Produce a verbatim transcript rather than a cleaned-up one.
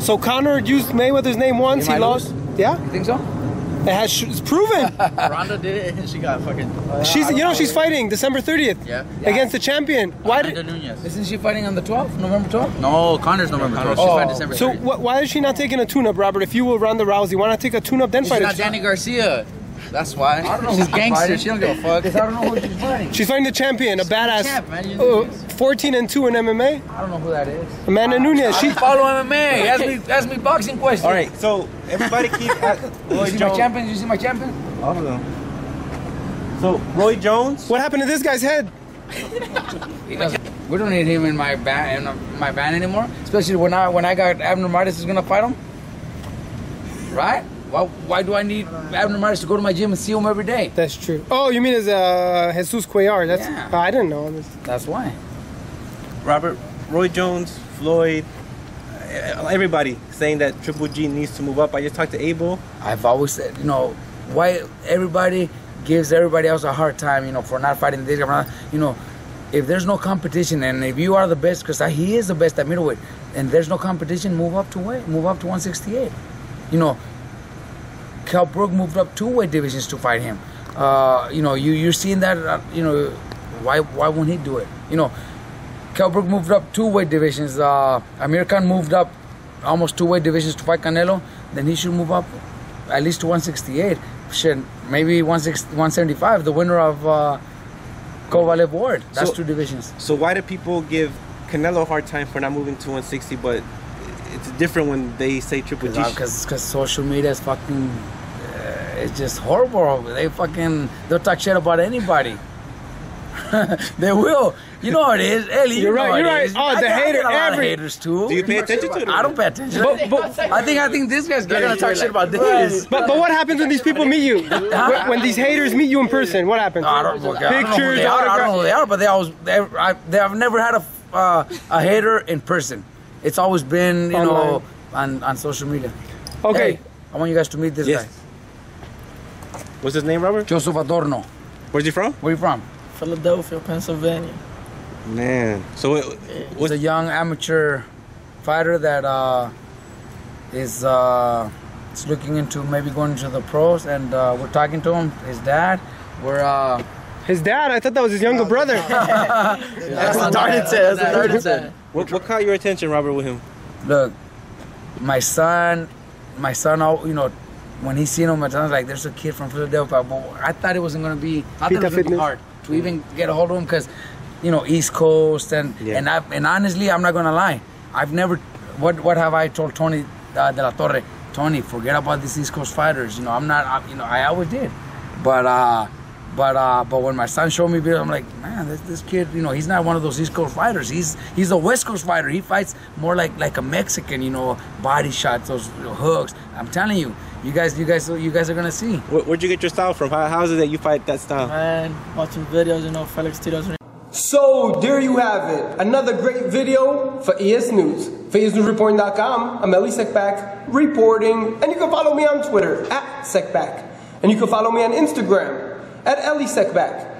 So Conor used Mayweather's name once. He, he lost. Lose? Yeah. You think so? It has. It's proven. Ronda did it, and she got fucking. Uh, she's. You know, know she's fighting December thirtieth. Yeah. Against the champion. Why Amanda did? Nunes. Isn't she fighting on the twelfth, November twelfth? No, Connor's November twelfth. Oh. She's December thirtieth. So wh why is she not taking a tune-up, Robert? If you will Ronda Rousey, why not take a tune-up then she's fight? She's not Danny Garcia. That's why. I don't know who's gangster. She don't give a fuck. I don't know who she's fighting. She's fighting the champion, a badass. Champ, man. Uh, fourteen and two in M M A. I don't know who that is. Amanda uh, Nunes. She follow M M A. Ask me, ask me boxing questions. All right. So everybody keep. At Roy you see Jones. My champion? You see my champion? I don't know. So Roy Jones. What happened to this guy's head? We don't need him in my band. In my band anymore. Especially when I when I got Abner Mirdes is gonna fight him. Right. Why, why do I need Abner Mares to go to my gym and see him every day? That's true. Oh, you mean as uh, Jesus Cuellar? That's yeah. uh, I didn't know this. That's why. Robert, Roy Jones, Floyd, everybody saying that Triple G needs to move up. I just talked to Abel. I've always said, you know, why everybody gives everybody else a hard time, you know, for not fighting this, you know. If there's no competition, and if you are the best, because he is the best at middleweight, and there's no competition, move up to weight, move up to one sixty-eight, you know. Kell Brook moved up two weight divisions to fight him. Uh, you know, you, you're seeing that, uh, you know, why why won't he do it? You know, Kell Brook moved up two weight divisions. Uh, Amir Khan moved up almost two weight divisions to fight Canelo. Then he should move up at least to one sixty-eight. Shit, maybe one seventy-five, the winner of uh, Kovalev Ward. That's so, two divisions. So why do people give Canelo a hard time for not moving to one sixty, but it's different when they say Triple G? Because social media is fucking... It's just horrible. They fucking they'll talk shit about anybody. They will. You know how it is, Ellie. You're you right. Know you're right. Is. Oh, the hater. Every haters too. Do you pay attention to them? I don't pay attention. But, but, I think I think this guy's they're gonna talk like, shit about this. But but what happens when these people meet you? when, when these haters meet you in person, what happens? No, I don't know. Pictures. I don't know who they are, but they always they, I, they I've never had a uh, a hater in person. It's always been you Online. know on on social media. Okay, hey, I want you guys to meet this yes. guy. What's his name, Robert? Joseph Adorno. Where's he from? Where are you from? Philadelphia, Pennsylvania. Man. So it, it was a young amateur fighter that uh, is uh, is looking into maybe going into the pros, and uh, we're talking to him. His dad. We're. Uh, his dad? I thought that was his younger brother. That's what Darden said. That's what Darden said. What, what caught your attention, Robert, with him? Look, my son, my son, you know, when he seen him, I was like, "There's a kid from Philadelphia." But I thought it wasn't gonna be. I thought it was gonna be hard to even get a hold of him, cause, you know, East Coast and yeah. and I, and honestly, I'm not gonna lie. I've never. What what have I told Tony uh, De La Torre? Tony, forget about these East Coast fighters. You know, I'm not. I, you know, I always did. But uh, but uh, but when my son showed me videos, I'm like, man, this this kid. You know, he's not one of those East Coast fighters. He's he's a West Coast fighter. He fights more like like a Mexican. You know, body shots, those you know, hooks. I'm telling you. You guys, you guys, you guys are gonna see. Where'd you get your style from? How, how is it that you fight that style? Man, watching videos, you know, Felix Tito's. So there you have it. Another great video for E S News. For E S News Reporting dot com, I'm Elie Seckbach reporting, and you can follow me on Twitter at Seckbach, and you can follow me on Instagram at Elie Seckbach.